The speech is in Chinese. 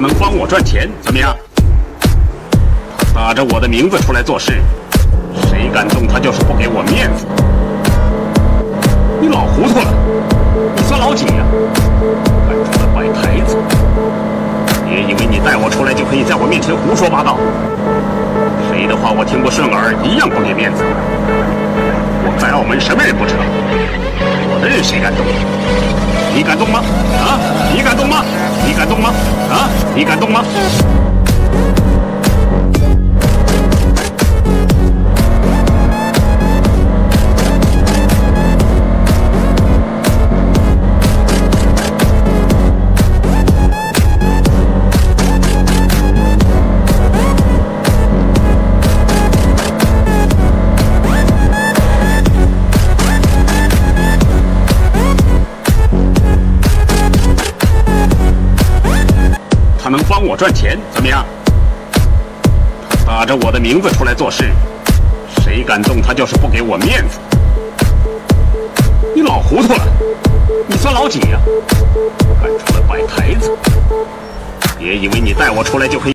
他能帮我赚钱，怎么样？他打着我的名字出来做事，谁敢动他就是不给我面子。你老糊涂了，你算老几呀？敢出来摆台子？别以为你带我出来就可以在我面前胡说八道，谁的话我听不顺耳，一样不给面子。我在澳门什么人不知道，我的人谁敢动？ 你敢动吗？啊！你敢动吗？你敢动吗？啊！你敢动吗？能帮我赚钱怎么样？他打着我的名字出来做事，谁敢动他就是不给我面子。你老糊涂了，你算老几呀？敢出来摆台子？别以为你带我出来就可以。